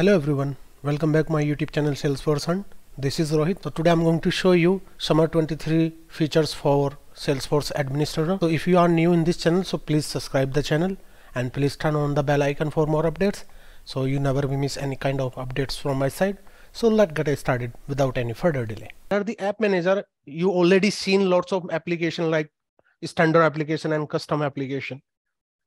Hello everyone, welcome back my YouTube channel Salesforce Hunt. This is Rohit. So today I'm going to show you summer 23 features for Salesforce administrator. So if you are new in this channel, so please subscribe the channel and please turn on the bell icon for more updates, so you never miss any kind of updates from my side. So let's get started without any further delay. Under the app manager, you already seen lots of application like standard application and custom application.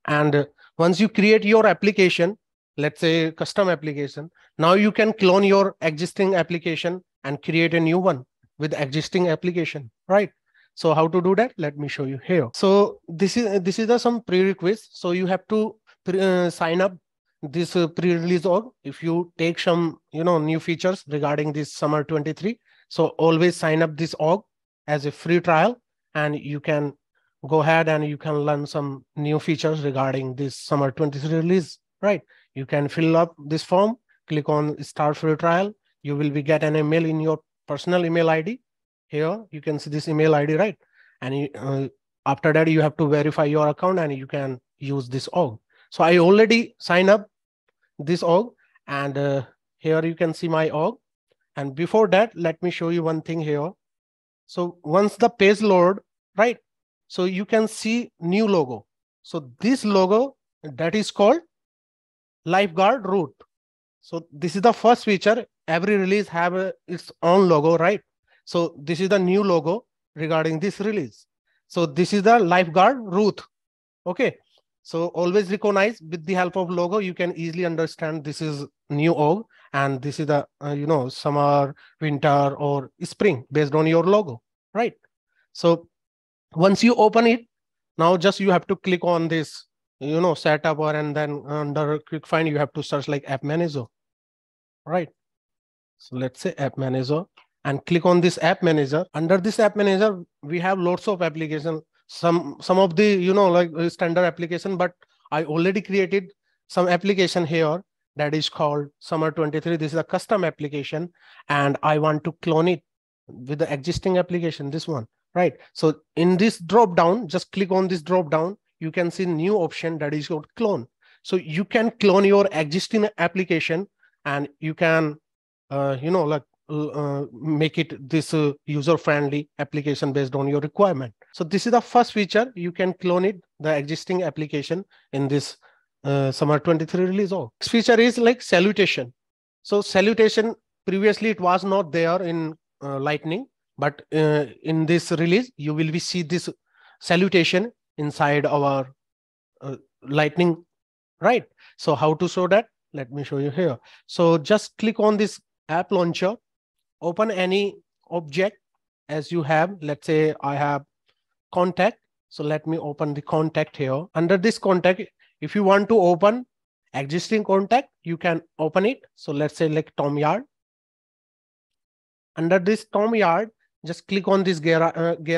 And once you create your application, let's say custom application, now you can clone your existing application and create a new one with existing application, right? So how to do that? Let me show you here. So this is some prerequisites. So you have to sign up this pre-release org. If you take some new features regarding this summer 23, so always sign up this org as a free trial, and you can go ahead and you can learn some new features regarding this summer 23 release, right? You can fill up this form, click on start free trial. You will be get an email in your personal email ID. Here you can see this email ID, right? And you, after that you have to verify your account and you can use this org. So I already sign up this org, and here you can see my org. And before that, let me show you one thing here. So once the page load, right? So you can see new logo. So this logo that is called Lifeguard Root. So this is the first feature. Every release have its own logo, right? So this is the new logo regarding this release. So this is the Lifeguard Root. Okay. So always recognize with the help of logo. You can easily understand this is new org and this is the summer, winter, or spring based on your logo, right? So once you open it, now just you have to click on this setup, or and then under quick find you have to search like app manager, right? So let's say app manager and click on this app manager. Under this app manager we have lots of application, some of the like standard application, but I already created some application here that is called summer 23. This is a custom application and I want to clone it with the existing application, this one, right? So in this drop down, just click on this drop down. You can see new option that is called clone. So you can clone your existing application and you can, make it this user-friendly application based on your requirement. So this is the first feature. You can clone it, the existing application in this summer 23 release. Oh, next feature is like salutation. So salutation, previously it was not there in Lightning, but in this release, you will be see this salutation inside our Lightning, right? So how to show that? Let me show you here. So just click on this app launcher, open any object as you have. Let's say I have contact. So let me open the contact here. Under this contact, if you want to open existing contact, you can open it. So let's say like Tom Yard. Under this Tom Yard, just click on this gear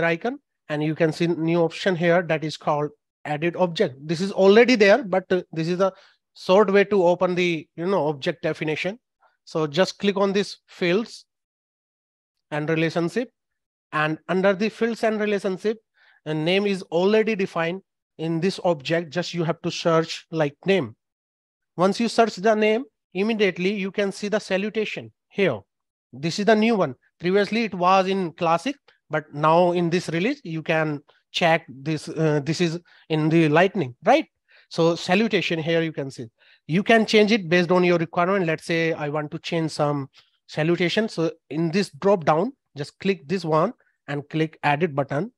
icon. And you can see new option here that is called edit object. This is already there, but this is a short way to open the object definition. So just click on this fields and relationship, and under the fields and relationship, a name is already defined in this object. Just you have to search like name. Once you search the name, immediately you can see the salutation here. This is the new one. Previously it was in classic, but now in this release, you can check this. This is in the Lightning, right? So salutation here, you can see. You can change it based on your requirement. Let's say I want to change some salutation. So in this drop down, just click this one and click edit button.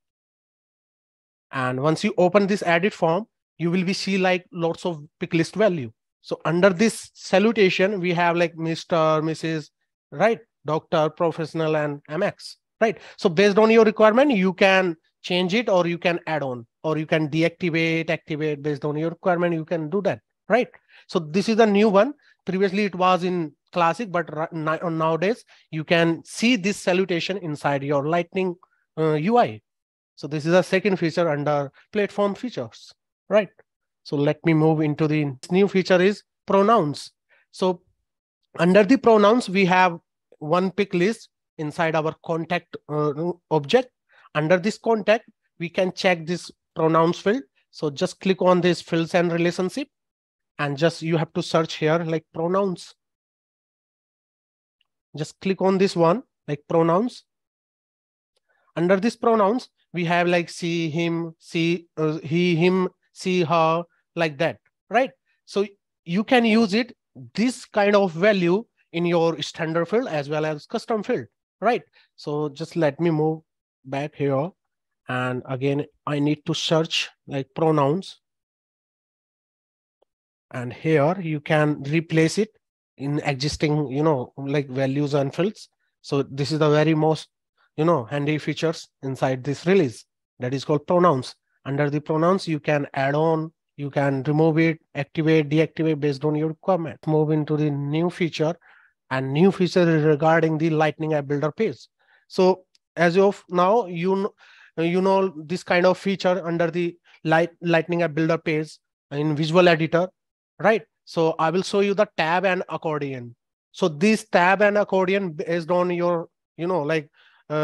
And once you open this edit form, you will be see like lots of pick list value. So under this salutation, we have like Mr., Mrs., right? Doctor, professional, and MX. Right. So based on your requirement, you can change it, or you can add on, or you can deactivate, activate based on your requirement. You can do that. Right. So this is a new one. Previously it was in classic, but nowadays you can see this salutation inside your Lightning UI. So this is a second feature under platform features. Right. So let me move into the new feature is pronouns. So under the pronouns, we have one pick list inside our contact object. Under this contact, we can check this pronouns field. So just click on this fields and relationship, and just you have to search here like pronouns. Just click on this one, like pronouns. Under this pronouns, we have like she, him, she, he, him, she, her, like that, right? So you can use it, this kind of value in your standard field as well as custom field, right? So just let me move back here. And again, I need to search like pronouns. And here you can replace it in existing, you know, like values and fields. So this is the very most, you know, handy features inside this release that is called pronouns. Under the pronouns, you can add on, you can remove it, activate, deactivate based on your requirement. Move into the new feature, and new feature is regarding the Lightning App Builder page. So as of now, you know this kind of feature under the Lightning App Builder page in Visual Editor, right? So I will show you the tab and accordion. So this tab and accordion based on your, you know, like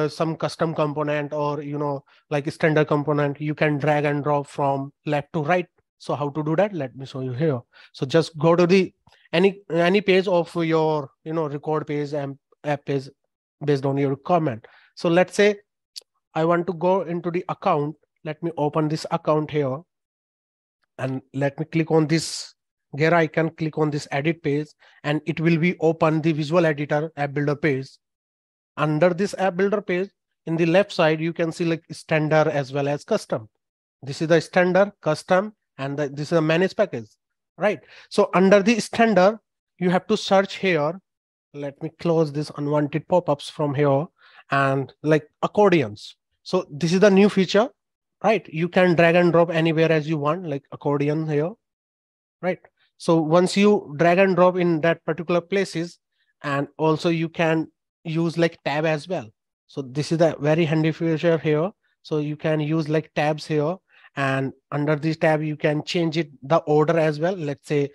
some custom component or, you know, like a standard component, you can drag and drop from left to right. So how to do that? Let me show you here. So just go to the any page of your, you know, record page and app page based on your requirement. So let's say I want to go into the account. Let me open this account here and let me click on this gear icon, click on this edit page, and it will be open the Visual Editor App Builder page. Under this App Builder page, in the left side, you can see like standard as well as custom. This is the standard, custom, and this is a managed package, right? So under the standard, you have to search here. Let me close this unwanted pop-ups from here and like accordions. So this is the new feature, right? You can drag and drop anywhere as you want, like accordion here, right? So once you drag and drop in that particular places, and also you can use like tab as well. So this is a very handy feature here. So you can use like tabs here, and under this tab, you can change it the order as well. Let's say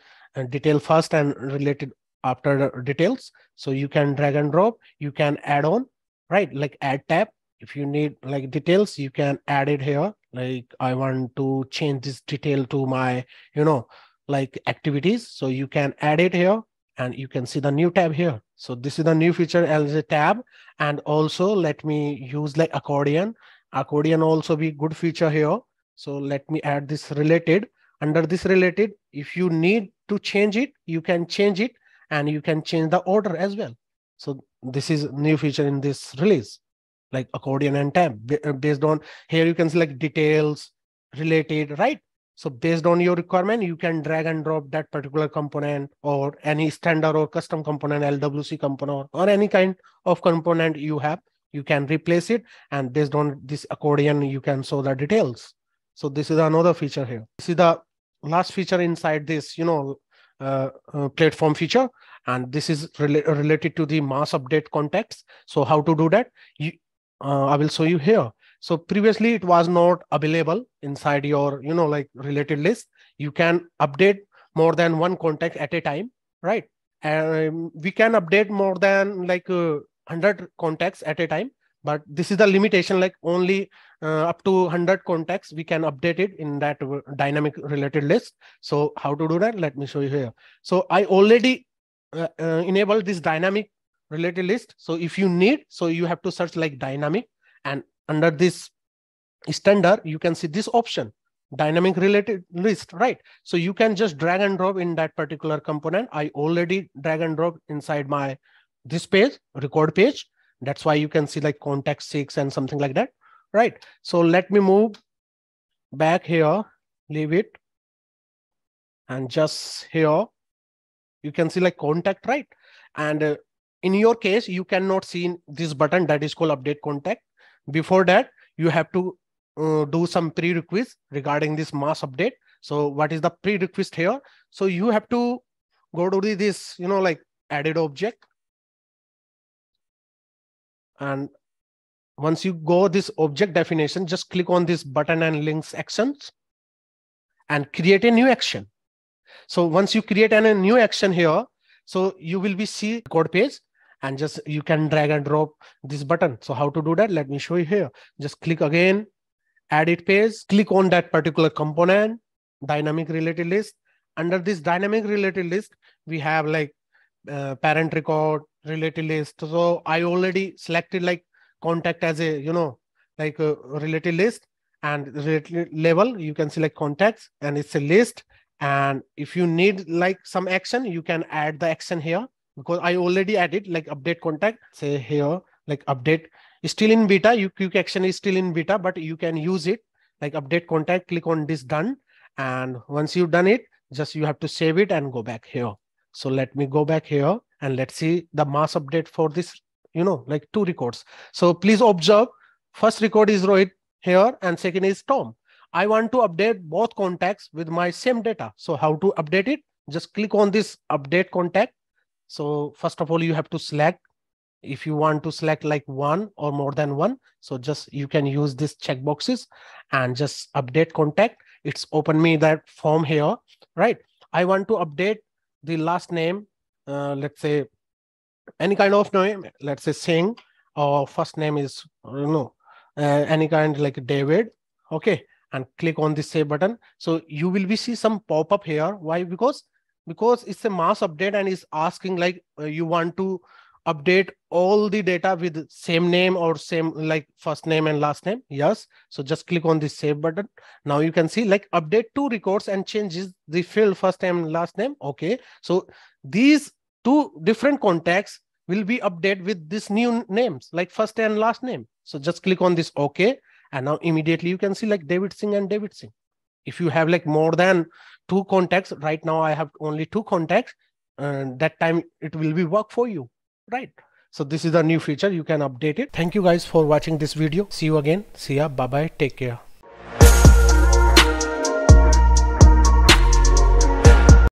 detail first and related after the details. So you can drag and drop, you can add on, right? Like add tab. If you need like details, you can add it here. Like I want to change this detail to my, you know, like activities. So you can add it here and you can see the new tab here. So this is the new feature as a tab. And also let me use like accordion. Accordion also be good feature here. So let me add this related. Under this related, if you need to change it, you can change it and you can change the order as well. So this is new feature in this release, like accordion and tab based on here. You can select details related, right? So based on your requirement, you can drag and drop that particular component or any standard or custom component, LWC component or any kind of component you have, you can replace it. And based on this accordion, you can show the details. So this is another feature here. This is the last feature inside this, you know, platform feature. And this is related to the mass update context. So how to do that? I will show you here. So previously it was not available inside your, you know, like related list. You can update more than one contact at a time, right? And we can update more than like 100 contacts at a time, but this is the limitation, like only up to 100 contacts we can update it in that dynamic related list. So how to do that? Let me show you here. So I already enable this dynamic related list. So if you need, so you have to search like dynamic, and under this standard, you can see this option, dynamic related list, right? So you can just drag and drop in that particular component. I already drag and drop inside my this page, record page. That's why you can see like contact 6 and something like that, right? So let me move back here, leave it, and just here you can see like contact, right? And in your case, you cannot see this button that is called update contact. Before that, you have to do some prerequisites regarding this mass update. So what is the prerequisite here? So you have to go to this, you know, like added object. And once you go this object definition, just click on this button and links actions and create a new action. So once you create a new action here, so you will be see code page and just you can drag and drop this button. So how to do that? Let me show you here. Just click again, edit page, click on that particular component, dynamic related list. Under this dynamic related list, we have like parent record, related list. So I already selected like contact as a, you know, like a related list, and related level, you can select contacts and it's a list. And if you need like some action, you can add the action here, because I already added like update contact, say here, like update is still in beta. Quick action is still in beta, but you can use it like update contact, click on this done. And once you've done it, just you have to save it and go back here. So let me go back here and let's see the mass update for this, you know, like 2 records. So please observe, first record is Rohit here and second is Tom. I want to update both contacts with my same data. So how to update it? Just click on this update contact. So first of all, you have to select if you want to select like one or more than one. So just you can use this checkboxes and just update contact. It's opened me that form here, right? I want to update the last name, let's say any kind of name, let's say Singh, or first name is, you know, any kind like David, okay, and click on the save button. So you will be see some pop-up here. Why? Because it's a mass update and it's asking like you want to update all the data with same name or same like first name and last name. Yes. So just click on the save button. Now you can see like update 2 records and changes the field first name and last name. Okay. So these 2 different contacts will be updated with this new names like first and last name. So just click on this. Okay. And now immediately you can see like David Singh and David Singh. If you have like more than 2 contacts, right now I have only 2 contacts, and that time it will be work for you. Right. So this is a new feature. You can update it. Thank you guys for watching this video. See you again. See ya. Bye bye. Take care.